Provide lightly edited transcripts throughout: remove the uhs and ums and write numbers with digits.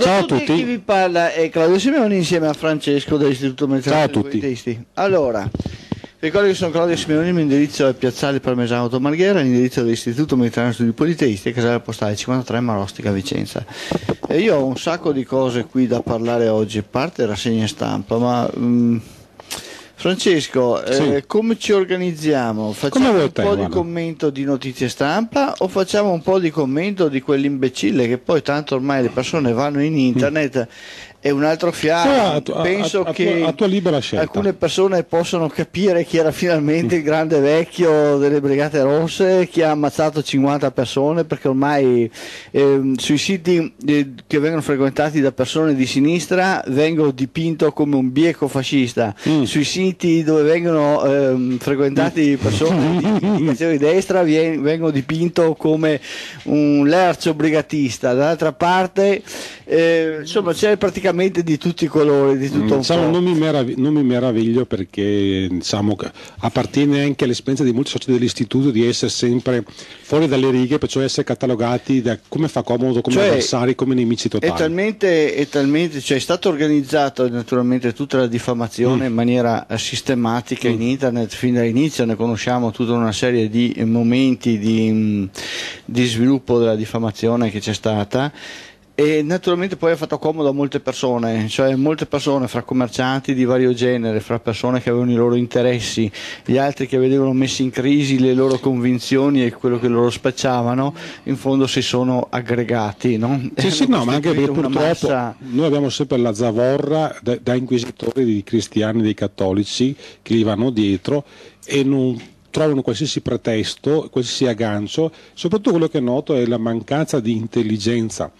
Ciao a tutti. Chi vi parla è Claudio Simeoni insieme a Francesco dell'Istituto Mezzano dei Testi. Allora, ricordo che sono Claudio Simeoni, il mio indirizzo è Piazzale Parmesano Tomarghera, l'indirizzo dell'Istituto Mediterraneo Studi Politeisti, Casella Postale 53, Marostica, Vicenza. E io ho un sacco di cose qui da parlare oggi, parte rassegna stampa, ma Francesco, sì. Come ci organizziamo? Facciamo un po' di commento di notizie stampa o facciamo un po' di commento di quell'imbecille che poi tanto ormai le persone vanno in internet e un altro fiato, penso che a tua libera scelta. Alcune persone possono capire chi era finalmente il grande vecchio delle Brigate Rosse, chi ha ammazzato 50 persone, perché ormai sui siti che vengono frequentati da persone di sinistra vengo dipinto come un bieco fascista, sui siti dove vengono frequentati persone di destra vengo dipinto come un lercio brigatista, dall'altra parte insomma c'è praticamente di tutti i colori, di tutto un po'. Non mi meraviglio, perché diciamo, appartiene anche all'esperienza di molti soci dell'istituto di essere sempre fuori dalle righe, cioè essere catalogati da come fa comodo, come cioè, avversari, come nemici totali. È talmente cioè è stato organizzato naturalmente tutta la diffamazione in maniera sistematica in internet, fin dall'inizio ne conosciamo tutta una serie di momenti di sviluppo della diffamazione che c'è stata. E naturalmente poi ha fatto comodo a molte persone, cioè molte persone fra commercianti di vario genere, fra persone che avevano i loro interessi, gli altri che vedevano messi in crisi le loro convinzioni e quello che loro spacciavano, in fondo si sono aggregati, no? Sì, sì, no, ma anche perché purtroppo noi abbiamo sempre la zavorra da inquisitori dei cristiani, dei cattolici che li vanno dietro e non trovano qualsiasi pretesto, qualsiasi aggancio. Soprattutto quello che noto è la mancanza di intelligenza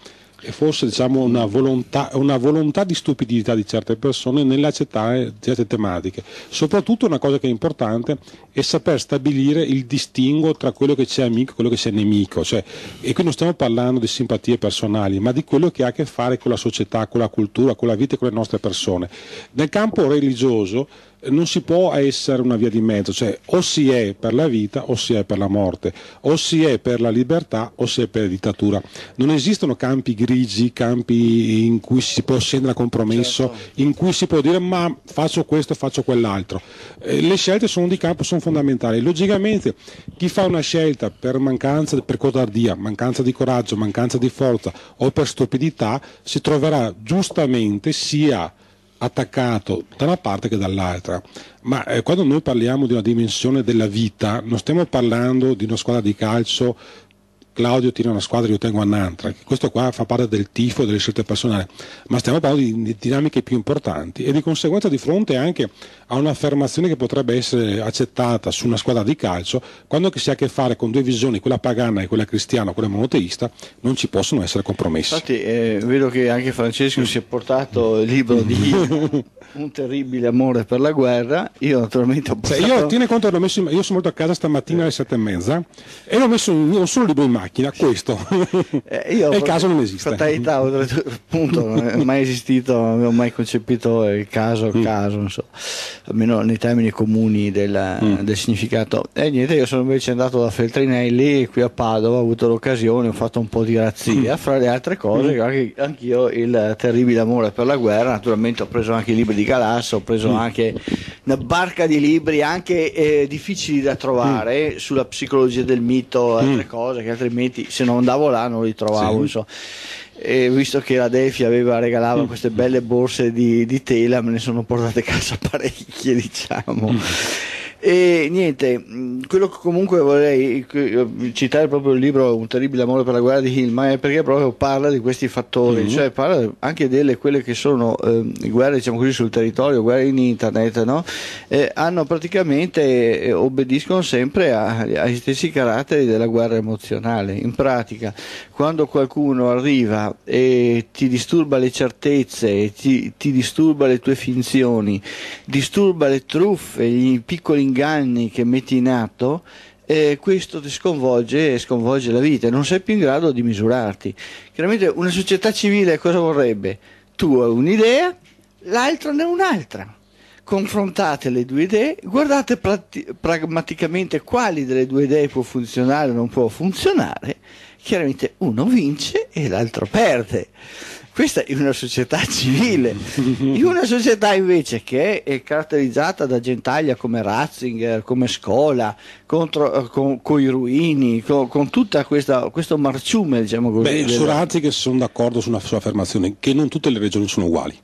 e forse diciamo una volontà di stupidità di certe persone nell'accettare certe tematiche. Soprattutto una cosa che è importante è saper stabilire il distinguo tra quello che c'è amico e quello che c'è nemico, cioè, e qui non stiamo parlando di simpatie personali, ma di quello che ha a che fare con la società, con la cultura, con la vita e con le nostre persone. Nel campo religioso non si può essere una via di mezzo, cioè o si è per la vita o si è per la morte, o si è per la libertà o si è per la dittatura. Non esistono campi grigi, campi in cui si può scendere a compromesso, certo, in cui si può dire ma faccio questo, faccio quell'altro. Le scelte sono di campo, sono fondamentali. Logicamente chi fa una scelta per mancanza, per codardia, mancanza di coraggio, mancanza di forza o per stupidità si troverà giustamente sia attaccato da una parte che dall'altra. Ma quando noi parliamo di una dimensione della vita non stiamo parlando di una squadra di calcio, Claudio tiene una squadra e io tengo un'altra, questo qua fa parte del tifo e delle scelte personali, ma stiamo parlando di dinamiche più importanti e di conseguenza di fronte anche a un'affermazione che potrebbe essere accettata su una squadra di calcio, quando si ha a che fare con due visioni, quella pagana e quella cristiana, quella monoteista, non ci possono essere compromessi. Infatti vedo che anche Francesco si è portato il libro di Un terribile amore per la guerra. Io naturalmente ho portato... Io tiene conto che l'ho messo io sono venuto a casa stamattina alle 7:30 e l'ho messo non solo il libro in macchina, questo io è il caso non esiste. Fatalità, appunto, non è mai esistito, non avevo mai concepito il caso insomma, almeno nei termini comuni del significato. E niente, io sono invece andato da Feltrinelli qui a Padova, ho avuto l'occasione, ho fatto un po' di razzia, fra le altre cose anch'io Il terribile amore per la guerra, naturalmente ho preso anche i libri di Calasso, ho preso anche una barca di libri anche difficili da trovare sulla psicologia del mito, altre cose che altrimenti se non andavo là non li trovavo, insomma. E visto che la Defi regalava queste belle borse di tela, me ne sono portate a casa parecchie, diciamo. E niente, quello che comunque vorrei citare proprio il libro Un terribile amore per la guerra di Hillman è perché proprio parla di questi fattori, cioè parla anche delle quelle che sono guerre, diciamo così, sul territorio, guerre in internet, no? Hanno praticamente obbediscono sempre agli stessi caratteri della guerra emozionale. In pratica, quando qualcuno arriva e ti disturba le certezze, ti disturba le tue finzioni, disturba le truffe, i piccoli inganni che metti in atto, questo ti sconvolge la vita, non sei più in grado di misurarti. Chiaramente una società civile cosa vorrebbe? Tu hai un'idea, l'altro ne ha un'altra. Confrontate le due idee, guardate pragmaticamente quali delle due idee può funzionare o non può funzionare, chiaramente uno vince e l'altro perde. Questa è una società civile. In una società invece che è caratterizzata da gentaglia come Ratzinger, come Scola, con i ruini, con tutto questo marciume, diciamo così. Beh, su Ratzinger sono d'accordo su una sua affermazione, che non tutte le regioni sono uguali.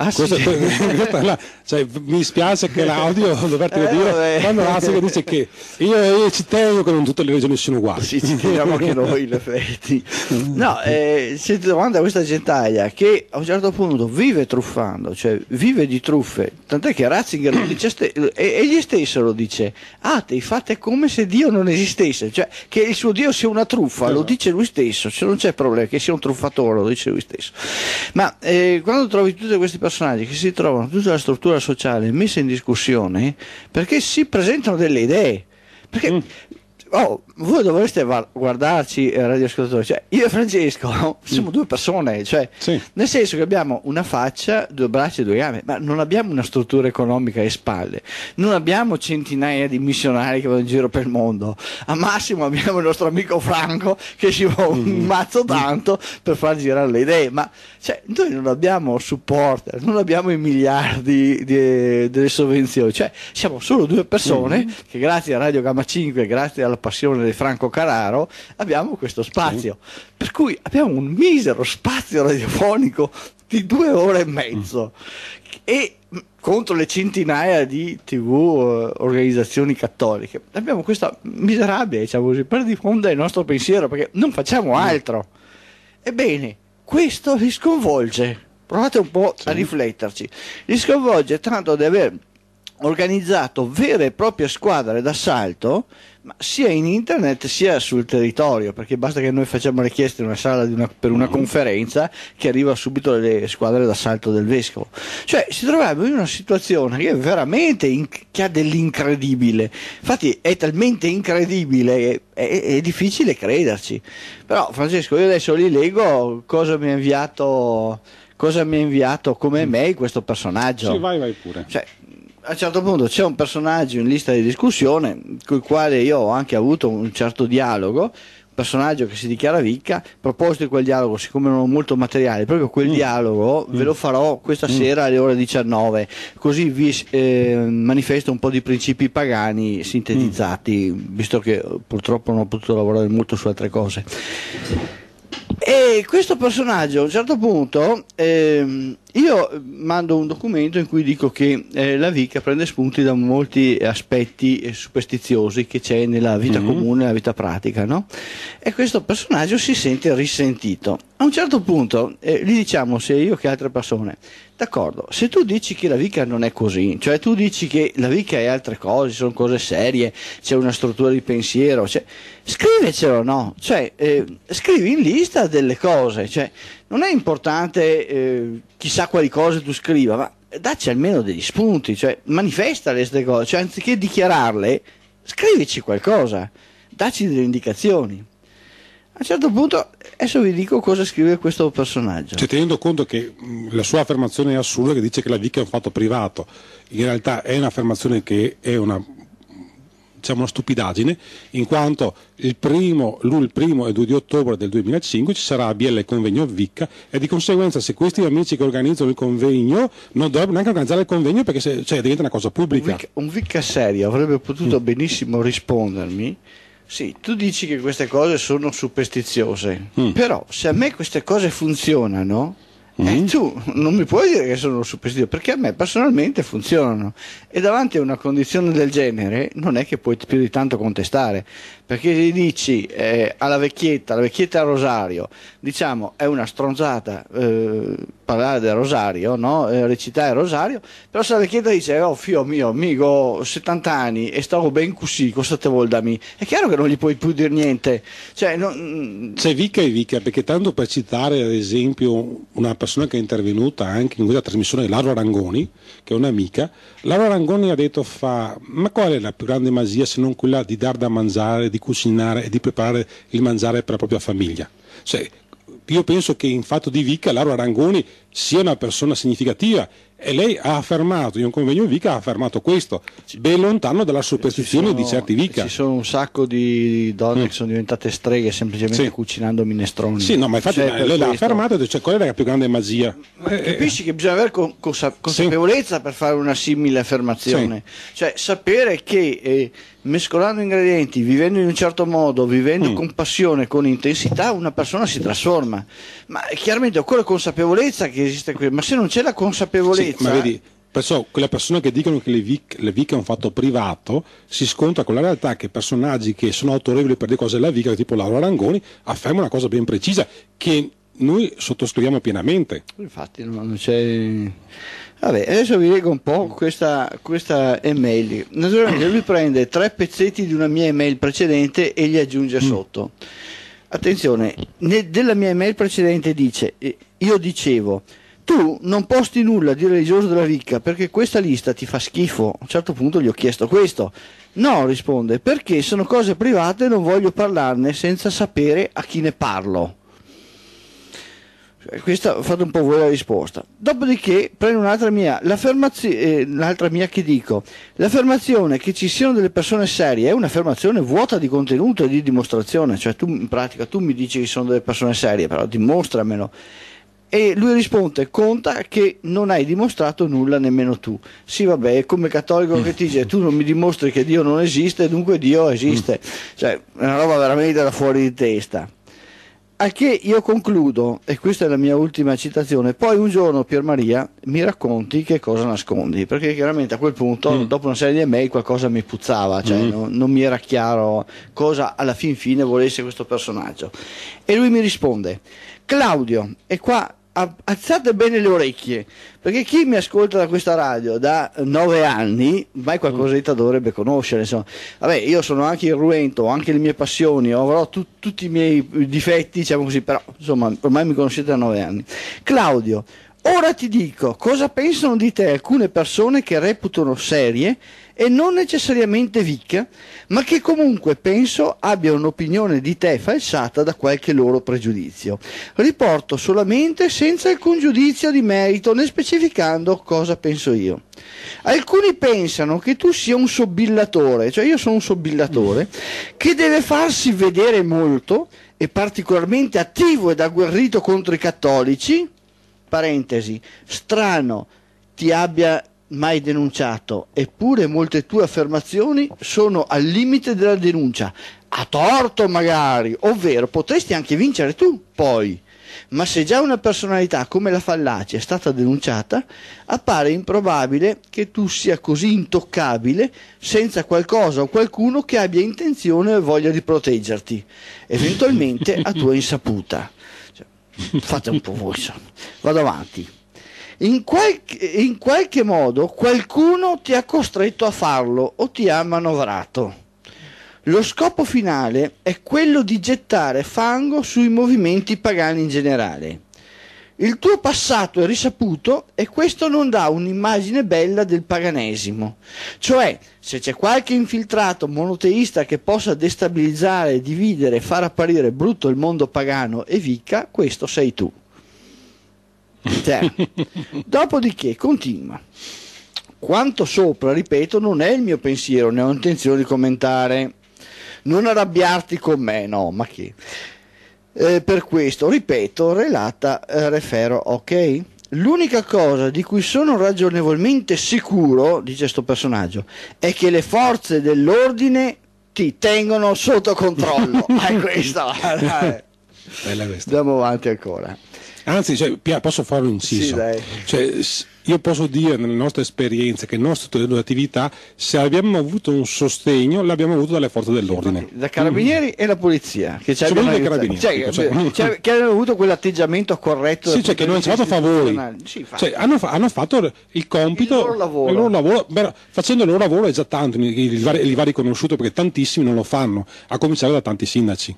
Ah, sì? Cioè, mi spiace che l'audio doverti dire, quando Ratzinger dice che io ci tengo che non tutte le regioni sono uguali. Sì, ci teniamo anche noi in effetti. No, si domanda questa gentaglia che a un certo punto vive truffando, cioè vive di truffe, tant'è che Ratzinger lo dice egli stesso lo dice: atei, fate come se Dio non esistesse, cioè che il suo Dio sia una truffa, lo dice lui stesso, cioè, non c'è problema che sia un truffatore, lo dice lui stesso. Ma quando trovi tutte queste persone, personaggi che si trovano tutta la struttura sociale messa in discussione perché si presentano delle idee, perché voi dovreste guardarci radioascoltatori, cioè io e Francesco siamo due persone, cioè nel senso che abbiamo una faccia, due braccia e due gambe, ma non abbiamo una struttura economica alle spalle, non abbiamo centinaia di missionari che vanno in giro per il mondo, a massimo abbiamo il nostro amico Franco che ci va un mazzo tanto per far girare le idee, ma cioè, noi non abbiamo supporter, non abbiamo i miliardi delle sovvenzioni, cioè siamo solo due persone che grazie a Radio Gamma 5, grazie alla passione di Franco Cararo abbiamo questo spazio, per cui abbiamo un misero spazio radiofonico di 2 ore e mezzo e contro le centinaia di tv, organizzazioni cattoliche, abbiamo questa miserabile, diciamo così, per diffondere il nostro pensiero perché non facciamo altro. Ebbene, questo li sconvolge, provate un po' a rifletterci, li sconvolge tanto di aver organizzato vere e proprie squadre d'assalto, ma sia in internet sia sul territorio, perché basta che noi facciamo richieste in una sala per una conferenza che arriva subito le squadre d'assalto del vescovo. Cioè si troverebbe in una situazione che è veramente che ha dell'incredibile, infatti è talmente incredibile è difficile crederci. Però Francesco, io adesso li leggo cosa mi ha inviato come mail questo personaggio. Sì, vai pure. Cioè, a un certo punto c'è un personaggio in lista di discussione con il quale io ho anche avuto un certo dialogo, un personaggio che si dichiara ricca. A proposito di quel dialogo, siccome non ho molto materiale, proprio quel dialogo ve lo farò questa sera alle ore 19, così vi manifesto un po' di principi pagani sintetizzati, visto che purtroppo non ho potuto lavorare molto su altre cose. E questo personaggio a un certo punto io mando un documento in cui dico che la Vica prende spunti da molti aspetti superstiziosi che c'è nella vita comune, nella vita pratica, no? E questo personaggio si sente risentito. A un certo punto gli diciamo, sia io che altre persone: d'accordo, se tu dici che la Vica non è così, cioè tu dici che la Vica è altre cose, sono cose serie, c'è una struttura di pensiero, cioè, scrivecelo, no? Cioè, scrivi in lista delle cose, cioè non è importante chissà quali cose tu scriva, ma dacci almeno degli spunti, cioè manifesta queste cose, cioè anziché dichiararle scrivici qualcosa, dacci delle indicazioni. A un certo punto adesso vi dico cosa scrive questo personaggio. Cioè, tenendo conto che la sua affermazione è assurda, che dice che la Vica è un fatto privato, in realtà è un'affermazione che è una, diciamo, una stupidaggine, in quanto il primo e 2 di ottobre del 2005 ci sarà a Biella il convegno Vicca, e di conseguenza se questi amici che organizzano il convegno non dovrebbero neanche organizzare il convegno, perché cioè, diventa una cosa pubblica. Un Vicca serio avrebbe potuto benissimo rispondermi: sì, tu dici che queste cose sono superstiziose, però se a me queste cose funzionano, tu non mi puoi dire che sono superstizioso, perché a me personalmente funzionano, e davanti a una condizione del genere non è che puoi più di tanto contestare, perché gli dici alla vecchietta Rosario, diciamo, è una stronzata parlare del Rosario, no? Recitare il Rosario, però se la vecchietta dice: oh figlio mio, amico, 70 anni e stavo ben così, cosa te vuol da me? È chiaro che non gli puoi più dire niente. Cioè, c'è Vica e Vica, perché tanto per citare ad esempio una persona che è intervenuta anche in questa trasmissione, Laura Rangoni, che è un'amica, Laura Rangoni ha detto ma qual è la più grande magia se non quella di dar da mangiare, di cucinare e di preparare il mangiare per la propria famiglia? Cioè, io penso che in fatto di Vica Laura Rangoni sia una persona significativa, e lei ha affermato, in un convegno Vica ha affermato questo, ben lontano dalla superstizione di certi Vica. Ci sono un sacco di donne che sono diventate streghe semplicemente cucinando minestroni. Sì, no, ma infatti lei l'ha affermato, cioè quella è la più grande magia. Ma capisci che bisogna avere consapevolezza per fare una simile affermazione, cioè sapere che mescolando ingredienti, vivendo in un certo modo, vivendo con passione, con intensità, una persona si trasforma. Ma chiaramente occorre consapevolezza che esiste qui, ma se non c'è la consapevolezza... Sì, ma vedi, perciò quelle persone che dicono che le viche è un fatto privato si scontra con la realtà che personaggi che sono autorevoli per le cose della vica, tipo Laura Rangoni, afferma una cosa ben precisa che noi sottoscriviamo pienamente. Infatti non c'è... Vabbè, adesso vi leggo un po' questa email. Naturalmente lui prende 3 pezzetti di una mia email precedente e li aggiunge sotto. Attenzione, della mia email precedente dice: io dicevo, tu non posti nulla di religioso della Vicca perché questa lista ti fa schifo. A un certo punto gli ho chiesto questo. No, risponde, perché sono cose private e non voglio parlarne senza sapere a chi ne parlo. Questa, fate un po' voi la risposta. Dopodiché prendo un'altra mia, l'altra mia che dico: l'affermazione che ci siano delle persone serie è un'affermazione vuota di contenuto e di dimostrazione, cioè tu in pratica tu mi dici che sono delle persone serie, però dimostramelo. E lui risponde: conta che non hai dimostrato nulla nemmeno tu. Sì, vabbè, è come cattolico che ti dice: tu non mi dimostri che Dio non esiste, dunque Dio esiste. Cioè, è una roba veramente da fuori di testa. A che io concludo, e questa è la mia ultima citazione: poi un giorno, Piermaria, mi racconti che cosa nascondi, perché chiaramente a quel punto, dopo una serie di email, qualcosa mi puzzava, cioè non mi era chiaro cosa alla fin fine volesse questo personaggio. E lui mi risponde: Claudio, e qua alzate bene le orecchie, perché chi mi ascolta da questa radio da 9 anni mai qualcosetta dovrebbe conoscere, insomma. Vabbè, io sono anche irruento, ho anche le mie passioni, avrò tutti i miei difetti, diciamo così, però insomma ormai mi conoscete da 9 anni. Claudio, ora ti dico cosa pensano di te alcune persone che reputano serie e non necessariamente Vicca, ma che comunque penso abbia un'opinione di te falsata da qualche loro pregiudizio. Riporto solamente senza alcun giudizio di merito né specificando cosa penso io. Alcuni pensano che tu sia un sobbillatore, cioè io sono un sobbillatore che deve farsi vedere molto e particolarmente attivo ed agguerrito contro i cattolici, parentesi, strano ti abbia mai denunciato, eppure molte tue affermazioni sono al limite della denuncia, a torto magari, ovvero potresti anche vincere tu poi, ma se già una personalità come la Fallaci è stata denunciata, appare improbabile che tu sia così intoccabile senza qualcosa o qualcuno che abbia intenzione e voglia di proteggerti, eventualmente a tua insaputa. Fate un po' voi, vado avanti. In qualche modo qualcuno ti ha costretto a farlo o ti ha manovrato. Lo scopo finale è quello di gettare fango sui movimenti pagani in generale. Il tuo passato è risaputo e questo non dà un'immagine bella del paganesimo. Cioè, se c'è qualche infiltrato monoteista che possa destabilizzare, dividere, far apparire brutto il mondo pagano e Vicca, questo sei tu. Cioè. Dopodiché continua. Quanto sopra, ripeto, non è il mio pensiero, ne ho intenzione di commentare. Non arrabbiarti con me, no, ma che... per questo, ripeto, refero, ok? L'unica cosa di cui sono ragionevolmente sicuro, dice sto personaggio, è che le forze dell'ordine ti tengono sotto controllo. È questa, bella questa. Andiamo avanti ancora. Anzi, cioè, posso fare un inciso? Sì, cioè, io posso dire nelle nostre esperienze che il nostro teatro di attività, se abbiamo avuto un sostegno, l'abbiamo avuto dalle forze dell'ordine, da carabinieri e la polizia, che ci abbiamo avuto quell'atteggiamento corretto, sì, cioè, che non hanno fatto favori, sì, cioè, hanno fatto il compito, il loro lavoro. Beh, facendo il loro lavoro è già tanto, li va riconosciuto, perché tantissimi non lo fanno, a cominciare da tanti sindaci.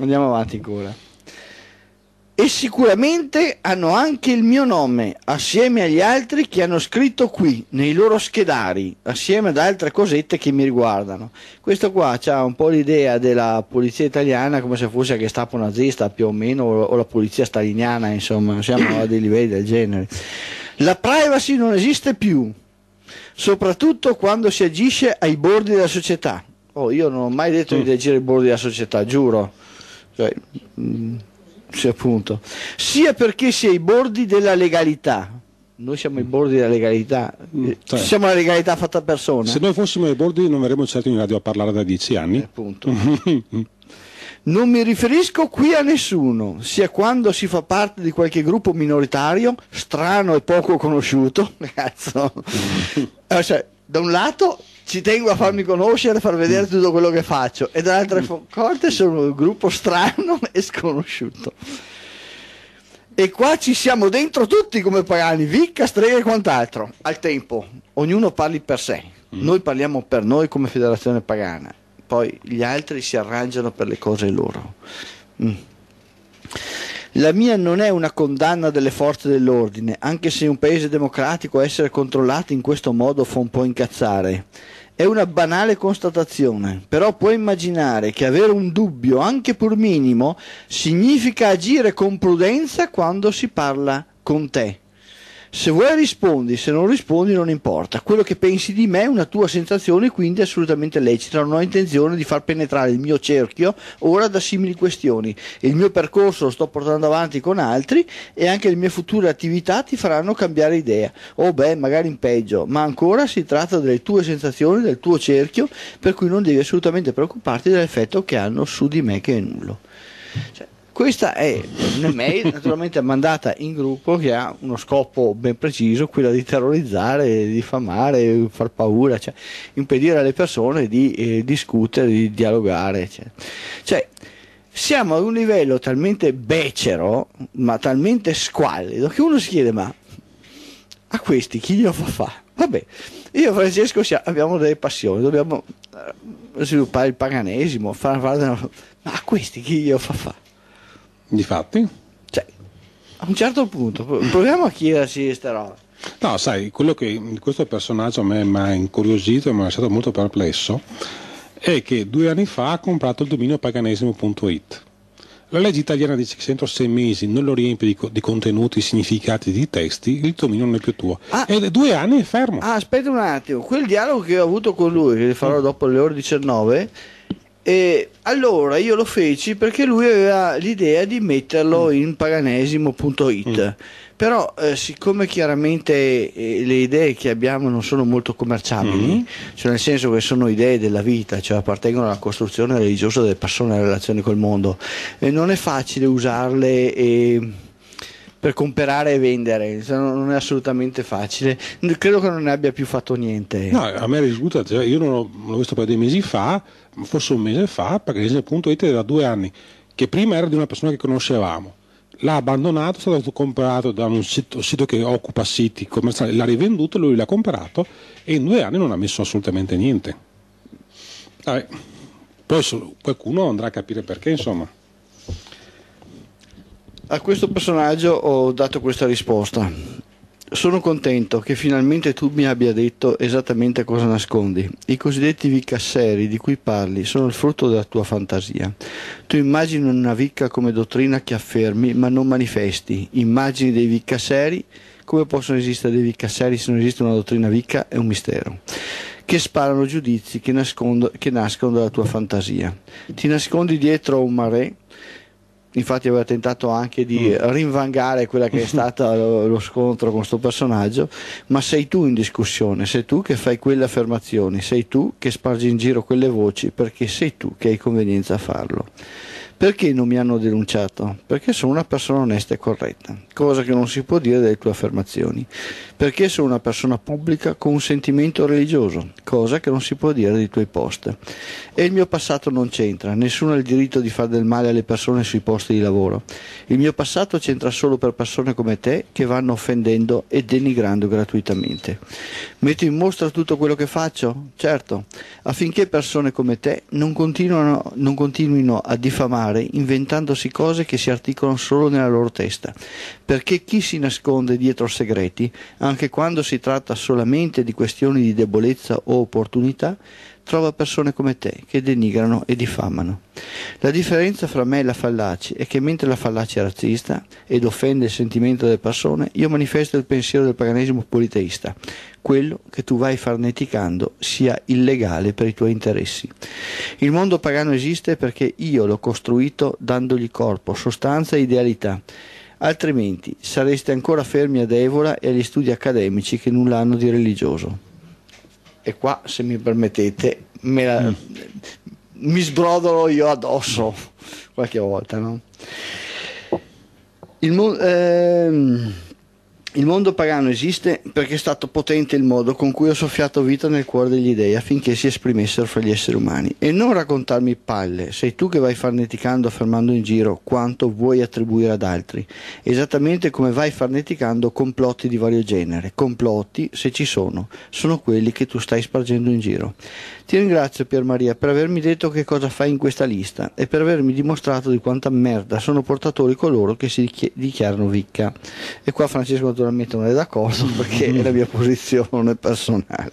Andiamo avanti ancora. e sicuramente hanno anche il mio nome, assieme agli altri che hanno scritto qui, nei loro schedari, assieme ad altre cosette che mi riguardano. Questo qua c'ha un po' l'idea della polizia italiana come se fosse la Gestapo nazista più o meno, o la polizia staliniana, insomma, siamo a dei livelli del genere. La privacy non esiste più, soprattutto quando si agisce ai bordi della società. Oh, io non ho mai detto di agire ai bordi della società, giuro. Cioè, sì, appunto. Sia perché si è ai bordi della legalità. Noi siamo ai bordi della legalità, cioè, siamo la legalità fatta persona. Se noi fossimo ai bordi non verremmo certo in radio a parlare da 10 anni. Appunto. Non mi riferisco qui a nessuno, sia quando si fa parte di qualche gruppo minoritario, strano e poco conosciuto, cazzo. Cioè, da un lato ci tengo a farmi conoscere, a far vedere tutto quello che faccio, e dall'altra parte sono un gruppo strano e sconosciuto. E qua ci siamo dentro tutti come pagani, Vicca, Strega e quant'altro. Al tempo, ognuno parli per sé. Noi parliamo per noi come Federazione Pagana. Poi gli altri si arrangiano per le cose loro. La mia non è una condanna delle forze dell'ordine, anche se in un paese democratico essere controllati in questo modo fa un po' incazzare. È una banale constatazione, però puoi immaginare che avere un dubbio, anche pur minimo, significa agire con prudenza quando si parla con te. Se vuoi rispondi, se non rispondi non importa. Quello che pensi di me è una tua sensazione, quindi è assolutamente lecita. Non ho intenzione di far penetrare il mio cerchio ora da simili questioni. Il mio percorso lo sto portando avanti con altri e anche le mie future attività ti faranno cambiare idea. O beh, magari in peggio, ma ancora si tratta delle tue sensazioni, del tuo cerchio, per cui non devi assolutamente preoccuparti dell'effetto che hanno su di me, che è nullo. Cioè, questa è un'email naturalmente mandata in gruppo che ha uno scopo ben preciso, quello di terrorizzare, diffamare, far paura, cioè impedire alle persone di discutere, di dialogare, eccetera. Cioè, siamo ad un livello talmente becero, ma talmente squallido, che uno si chiede: ma a questi chi glielo fa fa? Vabbè, io e Francesco abbiamo delle passioni, dobbiamo sviluppare il paganesimo, ma a questi chi glielo fa fa? Difatti, cioè, a un certo punto proviamo a chiedersi queste robe. No, sai, quello che questo personaggio a me mi ha incuriosito e mi ha lasciato molto perplesso è che 2 anni fa ha comprato il dominio paganesimo.it. La legge italiana dice che se entro 6 mesi non lo riempi di contenuti, significati, di testi, il dominio non è più tuo. E 2 anni è fermo. Aspetta un attimo, quel dialogo che ho avuto con lui, che farò dopo le ore 19. E allora io lo feci perché lui aveva l'idea di metterlo in paganesimo.it, però siccome chiaramente le idee che abbiamo non sono molto commerciabili, cioè nel senso che sono idee della vita, cioè appartengono alla costruzione religiosa delle persone, alle relazioni col mondo, e non è facile usarle per comprare e vendere, non è assolutamente facile. Credo che non ne abbia più fatto niente. No, a me risulta, cioè, io non l'ho visto poi 2 mesi fa, forse 1 mese fa, perché paganesimo.it era da 2 anni, che prima era di una persona che conoscevamo, l'ha abbandonato, è stato comprato da un sito che occupa siti commerciali, l'ha rivenduto, lui l'ha comprato e in 2 anni non ha messo assolutamente niente. Vabbè. Poi qualcuno andrà a capire perché, insomma. A questo personaggio ho dato questa risposta: sono contento che finalmente tu mi abbia detto esattamente cosa nascondi. I cosiddetti vicasseri di cui parli sono il frutto della tua fantasia. Tu immagini una vicca come dottrina che affermi ma non manifesti. Immagini dei vicasseri. Come possono esistere dei vicasseri se non esiste una dottrina vicca? È un mistero. Che sparano giudizi che nascono dalla tua fantasia. Ti nascondi dietro un mare. Infatti aveva tentato anche di rinvangare quella che è stata lo scontro con sto personaggio, ma sei tu in discussione, sei tu che fai quelle affermazioni, sei tu che spargi in giro quelle voci, perché sei tu che hai convenienza a farlo. Perché non mi hanno denunciato? Perché sono una persona onesta e corretta, cosa che non si può dire delle tue affermazioni. perché sono una persona pubblica con un sentimento religioso, cosa che non si può dire dei tuoi post. E il mio passato non c'entra, nessuno ha il diritto di fare del male alle persone sui posti di lavoro. Il mio passato c'entra solo per persone come te che vanno offendendo e denigrando gratuitamente. Metto in mostra tutto quello che faccio? Certo, affinché persone come te non continuino a diffamare inventandosi cose che si articolano solo nella loro testa, perché chi si nasconde dietro segreti, anche quando si tratta solamente di questioni di debolezza o opportunità, trova persone come te che denigrano e diffamano. La differenza fra me e la fallaci è che mentre la fallaci è razzista ed offende il sentimento delle persone, io manifesto il pensiero del paganesimo politeista. Quello che tu vai farneticando sia illegale per i tuoi interessi. Il mondo pagano esiste perché io l'ho costruito dandogli corpo, sostanza e idealità. Altrimenti sareste ancora fermi ad Evola e agli studi accademici che nulla hanno di religioso. E qua, se mi permettete, mi sbrodolo io addosso qualche volta, no? Il mondo pagano esiste perché è stato potente il modo con cui ho soffiato vita nel cuore degli dei affinché si esprimessero fra gli esseri umani. E non raccontarmi palle, sei tu che vai farneticando affermando in giro quanto vuoi attribuire ad altri, esattamente come vai farneticando complotti di vario genere. Complotti, se ci sono, sono quelli che tu stai spargendo in giro. Ti ringrazio, Piermaria, per avermi detto che cosa fai in questa lista e per avermi dimostrato di quanta merda sono portatori coloro che si dichiarano vicca. E qua Francesco naturalmente non è d'accordo, perché è la mia posizione personale.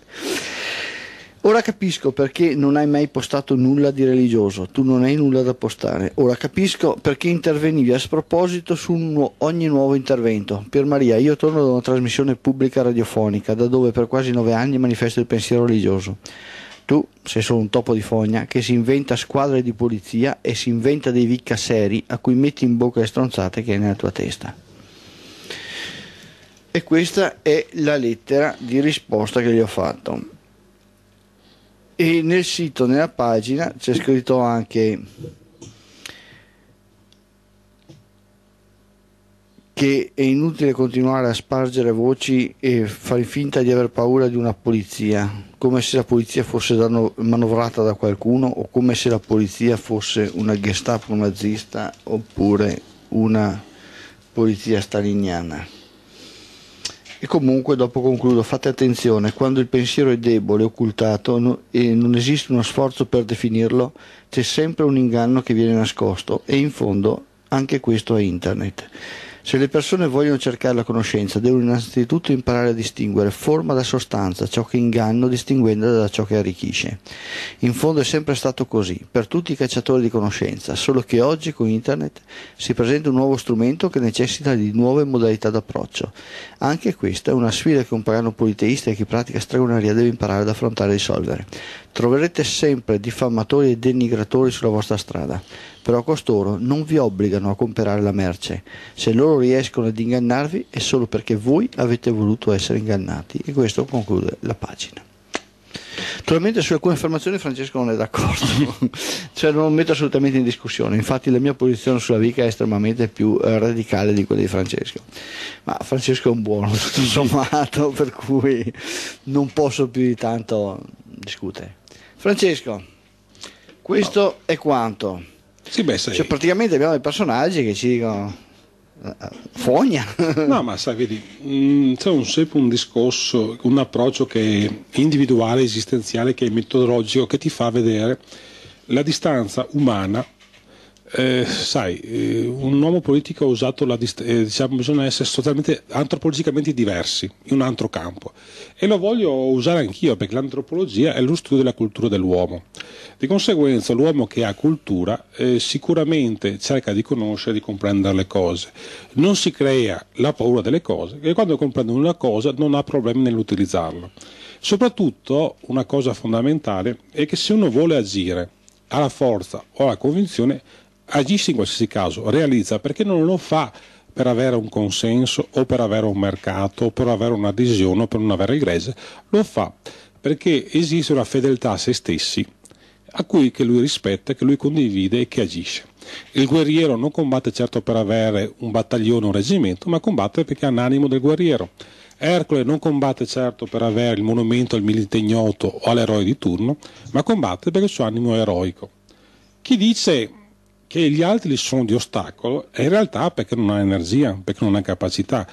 Ora capisco perché non hai mai postato nulla di religioso, tu non hai nulla da postare. Ora capisco perché intervenivi a sproposito su ogni nuovo intervento. Piermaria, io torno da una trasmissione pubblica radiofonica, da dove per quasi 9 anni manifesto il pensiero religioso. Tu sei solo un topo di fogna che si inventa squadre di polizia e si inventa dei vicca seri a cui metti in bocca le stronzate che hai nella tua testa. E questa è la lettera di risposta che gli ho fatto. E nel sito, nella pagina, c'è scritto anche che è inutile continuare a spargere voci e fare finta di aver paura di una polizia, come se la polizia fosse manovrata da qualcuno, o come se la polizia fosse una Gestapo nazista oppure una polizia staliniana. E comunque dopo concludo, fate attenzione, quando il pensiero è debole, occultato e non esiste uno sforzo per definirlo, c'è sempre un inganno che viene nascosto, e in fondo anche questo è internet. Se le persone vogliono cercare la conoscenza, devono innanzitutto imparare a distinguere forma da sostanza, ciò che inganno distinguendo da ciò che arricchisce. In fondo è sempre stato così, per tutti i cacciatori di conoscenza, solo che oggi con internet si presenta un nuovo strumento che necessita di nuove modalità d'approccio. Anche questa è una sfida che un pagano politeista e chi pratica stregoneria deve imparare ad affrontare e risolvere. Troverete sempre diffamatori e denigratori sulla vostra strada, però costoro non vi obbligano a comprare la merce. Se loro riescono ad ingannarvi è solo perché voi avete voluto essere ingannati. E questo conclude la pagina. Naturalmente su alcune affermazioni Francesco non è d'accordo, cioè non lo metto assolutamente in discussione, infatti la mia posizione sulla vita è estremamente più radicale di quella di Francesco, ma Francesco è un buono tutto sommato, per cui non posso più di tanto discutere. Francesco, questo è quanto. Sì, beh, sai, cioè, praticamente abbiamo dei personaggi che ci dicono fogna. No, ma sai, vedi, c'è sempre un discorso, un approccio che è individuale, esistenziale, che è metodologico, che ti fa vedere la distanza umana. Sai, un uomo politico ha usato la distanza, diciamo, bisogna essere totalmente antropologicamente diversi in un altro campo, e lo voglio usare anch'io, perché l'antropologia è lo studio della cultura dell'uomo. Di conseguenza l'uomo che ha cultura sicuramente cerca di conoscere, di comprendere le cose, non si crea la paura delle cose, e quando comprende una cosa non ha problemi nell'utilizzarla. Soprattutto una cosa fondamentale è che se uno vuole agire alla forza o alla convinzione, agisce in qualsiasi caso, realizza, perché non lo fa per avere un consenso o per avere un mercato o per avere un'adesione o per non avere egregie, lo fa perché esiste una fedeltà a se stessi a cui che lui rispetta, che lui condivide e che agisce. Il guerriero non combatte certo per avere un battaglione o un reggimento, ma combatte perché ha l'animo del guerriero. Ercole non combatte certo per avere il monumento al milite ignoto o all'eroe di turno, ma combatte per il suo animo eroico. Chi dice che gli altri gli sono di ostacolo è in realtà perché non ha energia, perché non ha capacità,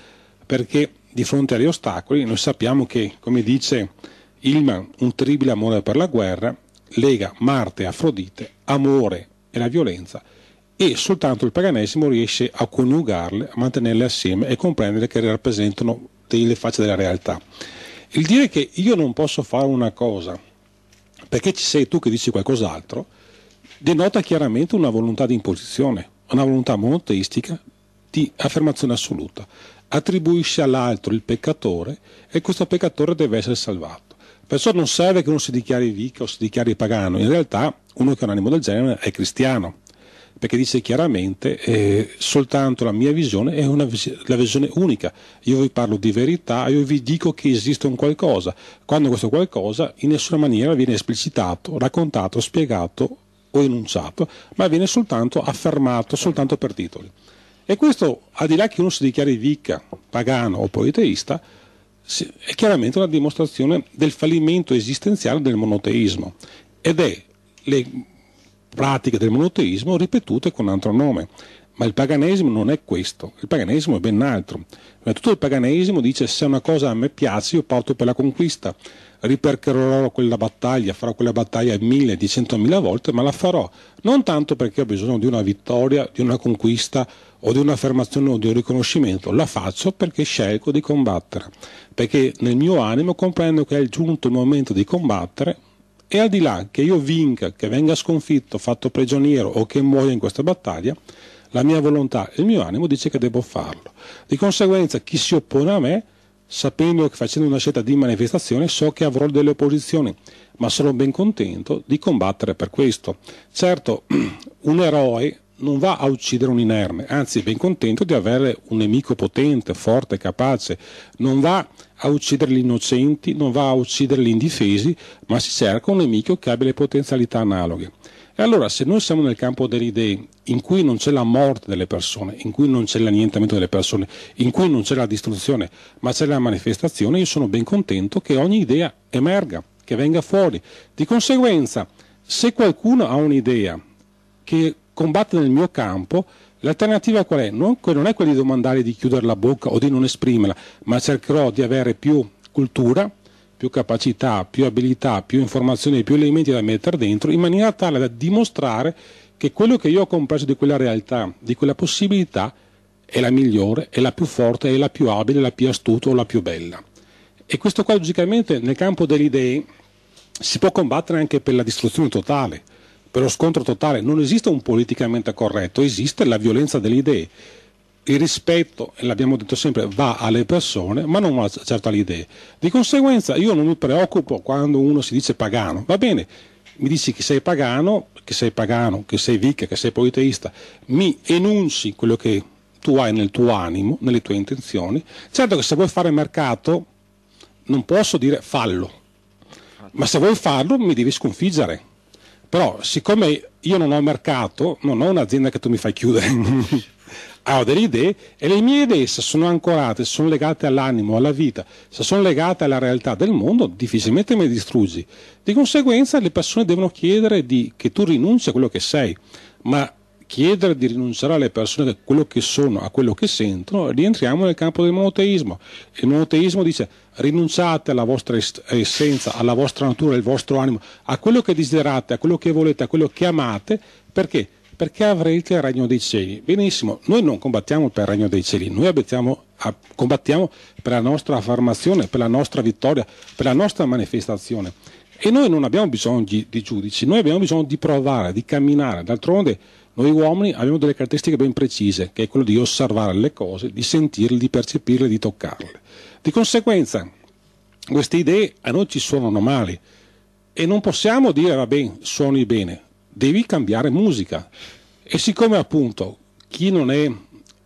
perché di fronte agli ostacoli noi sappiamo che, come dice Hillman, Un terribile amore per la guerra lega Marte e Afrodite, amore e la violenza, e soltanto il paganesimo riesce a coniugarle, a mantenerle assieme e comprendere che rappresentano le facce della realtà. Il dire che io non posso fare una cosa perché ci sei tu che dici qualcos'altro denota chiaramente una volontà di imposizione, una volontà monoteistica di affermazione assoluta. Attribuisce all'altro il peccatore e questo peccatore deve essere salvato. Perciò non serve che uno si dichiari vica o si dichiari pagano. In realtà uno che ha un animo del genere è cristiano, perché dice chiaramente soltanto la mia visione è la visione unica. Io vi parlo di verità, io vi dico che esiste un qualcosa, quando questo qualcosa in nessuna maniera viene esplicitato, raccontato, spiegato o enunciato, ma viene soltanto affermato, soltanto per titoli. E questo, al di là che uno si dichiari vica, pagano o politeista, è chiaramente una dimostrazione del fallimento esistenziale del monoteismo, ed è le pratiche del monoteismo ripetute con altro nome. Ma il paganesimo non è questo, il paganesimo è ben altro. Ma tutto il paganesimo dice: se una cosa a me piace io parto per la conquista, ripercorrerò quella battaglia, farò quella battaglia 1000, 100000 volte, ma la farò non tanto perché ho bisogno di una vittoria, di una conquista o di un'affermazione o di un riconoscimento, la faccio perché scelgo di combattere, perché nel mio animo comprendo che è giunto il momento di combattere. E al di là che io vinca, che venga sconfitto, fatto prigioniero o che muoia in questa battaglia, la mia volontà e il mio animo dice che devo farlo. Di conseguenza chi si oppone a me, sapendo che facendo una scelta di manifestazione so che avrò delle opposizioni, ma sono ben contento di combattere per questo. Certo, un eroe non va a uccidere un inerme, anzi è ben contento di avere un nemico potente, forte, capace. Non va a uccidere gli innocenti, non va a uccidere gli indifesi, ma si cerca un nemico che abbia le potenzialità analoghe. E allora, se noi siamo nel campo delle idee, in cui non c'è la morte delle persone, in cui non c'è l'annientamento delle persone, in cui non c'è la distruzione, ma c'è la manifestazione, io sono ben contento che ogni idea emerga, che venga fuori. Di conseguenza, se qualcuno ha un'idea che combatte nel mio campo, l'alternativa qual è? Non è quella di domandare di chiudere la bocca o di non esprimerla, ma cercherò di avere più cultura, più capacità, più abilità, più informazioni, più elementi da mettere dentro, in maniera tale da dimostrare che quello che io ho compreso di quella realtà, di quella possibilità, è la migliore, è la più forte, è la più abile, la più astuta o la più bella. E questo qua logicamente nel campo delle idee si può combattere anche per la distruzione totale, per lo scontro totale. Non esiste un politicamente corretto, esiste la violenza delle idee. Il rispetto, l'abbiamo detto sempre, va alle persone, ma non va certo alle idee. Di conseguenza io non mi preoccupo quando uno si dice pagano. Va bene, mi dici che sei pagano, che sei pagano, che sei vica, che sei politeista, mi enunci quello che tu hai nel tuo animo, nelle tue intenzioni. Certo che se vuoi fare mercato non posso dire fallo, ma se vuoi farlo mi devi sconfiggere. Però siccome io non ho mercato, non ho un'azienda che tu mi fai chiudere, ho delle idee e le mie idee, se sono ancorate, se sono legate all'animo, alla vita, se sono legate alla realtà del mondo, difficilmente mi distruggi. Di conseguenza le persone devono chiedere che tu rinunci a quello che sei, ma chiedere di rinunciare alle persone a quello che sono, a quello che sentono, rientriamo nel campo del monoteismo. Il monoteismo dice: rinunciate alla vostra essenza, alla vostra natura, al vostro animo, a quello che desiderate, a quello che volete, a quello che amate. Perché? Perché avrete il regno dei cieli. Benissimo, noi non combattiamo per il regno dei cieli, noi combattiamo per la nostra affermazione, per la nostra vittoria, per la nostra manifestazione. E noi non abbiamo bisogno di giudici, noi abbiamo bisogno di provare, di camminare. D'altronde noi uomini abbiamo delle caratteristiche ben precise, che è quello di osservare le cose, di sentirle, di percepirle, di toccarle. Di conseguenza queste idee a noi ci suonano male e non possiamo dire: vabbè, suoni bene, devi cambiare musica. E siccome appunto chi non è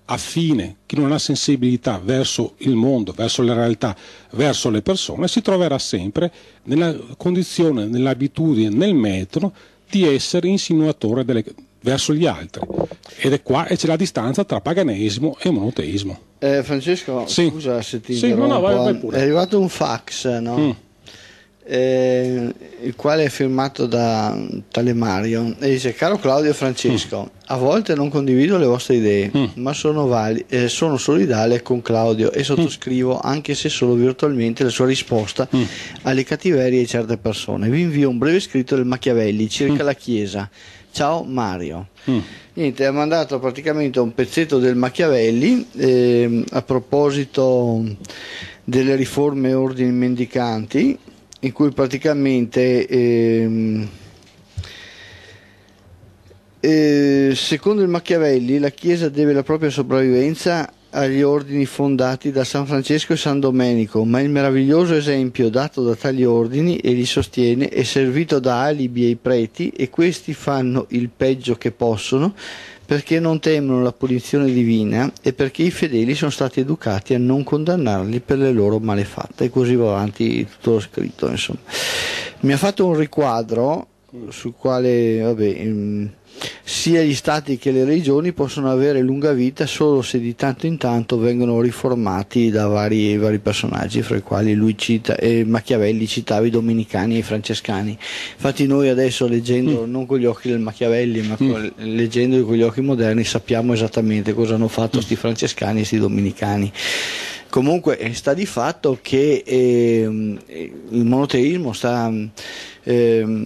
affine, chi non ha sensibilità verso il mondo, verso la realtà, verso le persone, si troverà sempre nella condizione, nell'abitudine, nel metodo di essere insinuatore verso gli altri, ed è qua e c'è la distanza tra paganesimo e monoteismo. Francesco, sì. Scusa se ti interrompo, vai pure. È arrivato un fax, no? Il quale è firmato da tale Mario e dice: caro Claudio e Francesco, a volte non condivido le vostre idee, ma sono solidale con Claudio e sottoscrivo, anche se solo virtualmente, la sua risposta alle cattiverie di certe persone. Vi invio un breve scritto del Machiavelli circa la Chiesa. Ciao Mario. Niente, ha mandato praticamente un pezzetto del Machiavelli a proposito delle riforme e ordini mendicanti, in cui praticamente secondo il Machiavelli la Chiesa deve la propria sopravvivenza agli ordini fondati da San Francesco e San Domenico, ma il meraviglioso esempio dato da tali ordini e li sostiene è servito da alibi ai preti, e questi fanno il peggio che possono perché non temono la punizione divina e perché i fedeli sono stati educati a non condannarli per le loro malefatte. E così va avanti tutto lo scritto, insomma. Mi ha fatto un riquadro sul quale, sia gli stati che le regioni possono avere lunga vita solo se di tanto in tanto vengono riformati da vari personaggi, fra i quali lui cita, Machiavelli citava i domenicani e i francescani. Infatti noi adesso, leggendo non con gli occhi del Machiavelli ma leggendo con gli occhi moderni, sappiamo esattamente cosa hanno fatto sti francescani e sti domenicani. Comunque sta di fatto che il monoteismo sta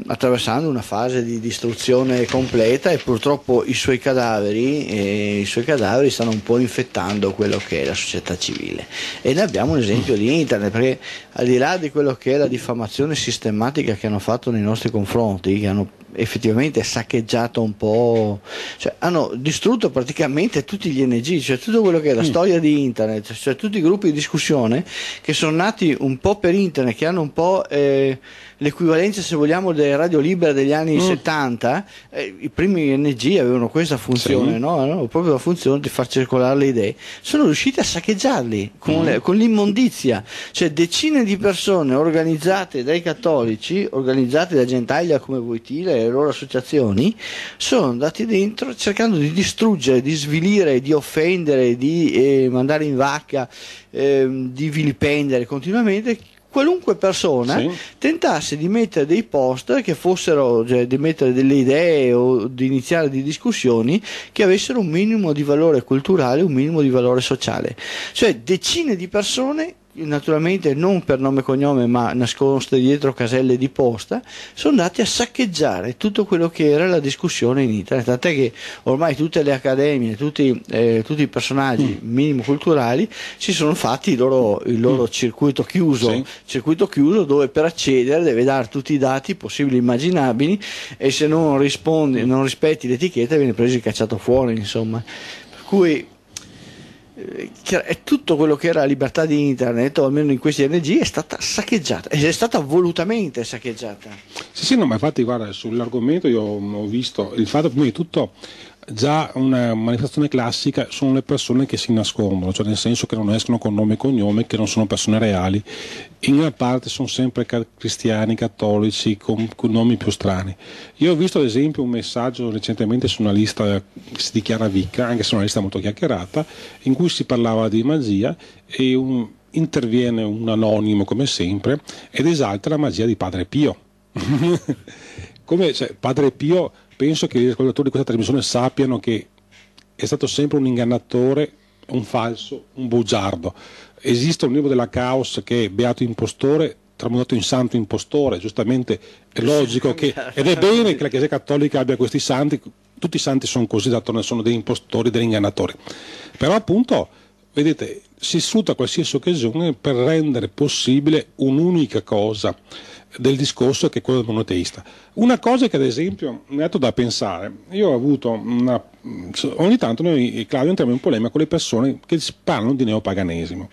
attraversando una fase di distruzione completa, e purtroppo i suoi cadaveri stanno un po' infettando quello che è la società civile. E ne abbiamo un esempio di internet, perché al di là di quello che è la diffamazione sistematica che hanno fatto nei nostri confronti, che hanno effettivamente saccheggiato un po', cioè hanno distrutto praticamente tutti gli NG, cioè tutto quello che è la storia di internet, cioè tutti i gruppi di discussione che sono nati un po' per internet, che hanno un po' l'equivalenza, se vogliamo, delle radio libere degli anni 70. I primi NG avevano questa funzione, sì. No? Proprio la funzione di far circolare le idee. Sono riusciti a saccheggiarli con l'immondizia, cioè decine di persone organizzate dai cattolici, organizzate da gentaglia come Voitile e le loro associazioni, sono andati dentro cercando di distruggere, di svilire, di offendere, di mandare in vacca, di vilipendere continuamente qualunque persona tentasse di mettere dei post che fossero, cioè, di mettere delle idee o di iniziare di discussioni che avessero un minimo di valore culturale, un minimo di valore sociale. Cioè decine di persone, naturalmente non per nome e cognome ma nascoste dietro caselle di posta, sono andati a saccheggiare tutto quello che era la discussione in internet, tant'è che ormai tutte le accademie, tutti i personaggi minimo culturali si sono fatti il loro circuito chiuso, dove per accedere deve dare tutti i dati possibili e immaginabili, e se non rispetti l'etichetta viene preso e cacciato fuori, insomma. Per cui è tutto quello che era la libertà di internet, o almeno in questi NG, è stata saccheggiata, ed è stata volutamente saccheggiata. Sì, no, ma infatti guarda, sull'argomento io ho visto il fatto, prima di tutto, già una manifestazione classica sono le persone che si nascondono, cioè nel senso che non escono con nome e cognome, che non sono persone reali. In una parte sono sempre cristiani, cattolici, con nomi più strani. Io ho visto ad esempio un messaggio recentemente su una lista che si dichiara Vicca, anche se è una lista molto chiacchierata, in cui si parlava di magia, e interviene un anonimo come sempre ed esalta la magia di Padre Pio. Come, cioè, Padre Pio, penso che gli ascoltatori di questa trasmissione sappiano che è stato sempre un ingannatore, un falso, un bugiardo. Esiste un libro della Caos che è Beato Impostore, tramontato in Santo Impostore. Giustamente è logico che, ed è bene che la Chiesa Cattolica abbia questi santi, tutti i santi sono così, dato sono degli impostori, degli ingannatori. Però appunto, vedete, si sfrutta qualsiasi occasione per rendere possibile un'unica cosa del discorso, che è quello del monoteista. Una cosa che ad esempio mi ha dato da pensare, io ho avuto ogni tanto noi, Claudio, entriamo in polemica con le persone che parlano di neopaganesimo.